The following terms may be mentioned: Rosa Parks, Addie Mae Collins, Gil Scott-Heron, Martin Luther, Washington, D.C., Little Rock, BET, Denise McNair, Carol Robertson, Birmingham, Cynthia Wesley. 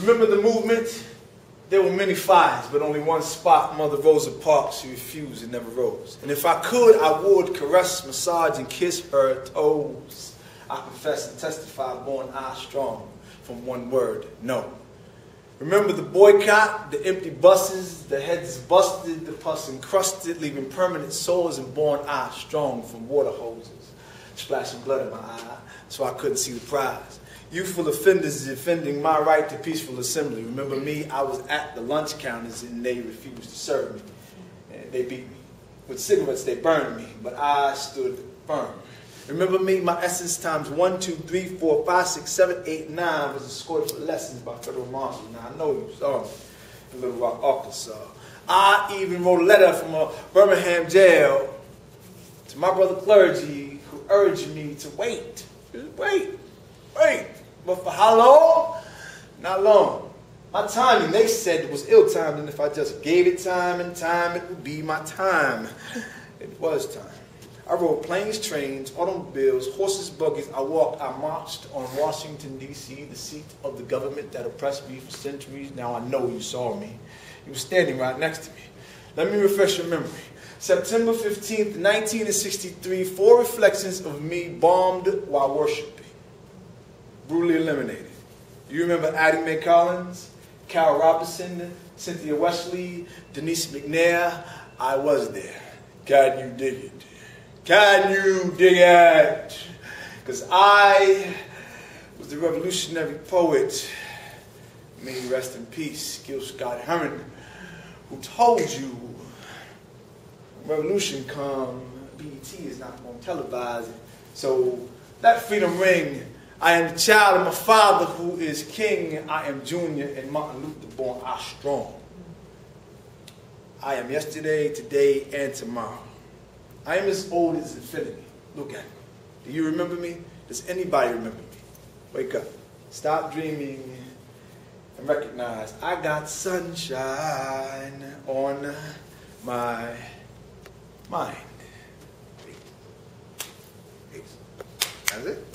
Remember the movement? There were many fires, but only one spot, Mother Rosa Parks, she refused and never rose. And if I could, I would caress, massage, and kiss her toes. I confess and testify, born I strong, from one word, no. Remember the boycott, the empty buses, the heads busted, the pus encrusted, leaving permanent sores, and born I strong from water hoses, splashing blood in my eye, so I couldn't see the prize. Youthful offenders defending my right to peaceful assembly. Remember me, I was at the lunch counters and they refused to serve me. And they beat me. With cigarettes they burned me, but I stood firm. Remember me, my essence times 1, 2, 3, 4, 5, 6, 7, 8, 9 was escorted for lessons by federal marshal. Now I know you saw me in Little Rock, Arkansas. I even wrote a letter from a Birmingham jail to my brother clergy who urged me to wait. Just wait. But for how long? Not long. My timing, they said, it was ill-timed, and if I just gave it time and time, it would be my time. It was time. I rode planes, trains, automobiles, horses, buggies. I walked, I marched on Washington, D.C., the seat of the government that oppressed me for centuries. Now I know you saw me. You were standing right next to me. Let me refresh your memory. September 15th, 1963, 4 reflections of me bombed while worshiping. Brutally eliminated. Do you remember Addie Mae Collins, Carol Robertson, Cynthia Wesley, Denise McNair? I was there. Can you dig it? Can you dig it? Because I was the revolutionary poet, may he rest in peace, Gil Scott-Heron, who told you when revolution come, BET is not going to televise it. So that freedom ring, I am the child of my father who is king. I am Junior and Martin Luther, born I strong. I am yesterday, today, and tomorrow. I am as old as infinity. Look at me. Do you remember me? Does anybody remember me? Wake up. Stop dreaming and recognize I got sunshine on my mind. That's it.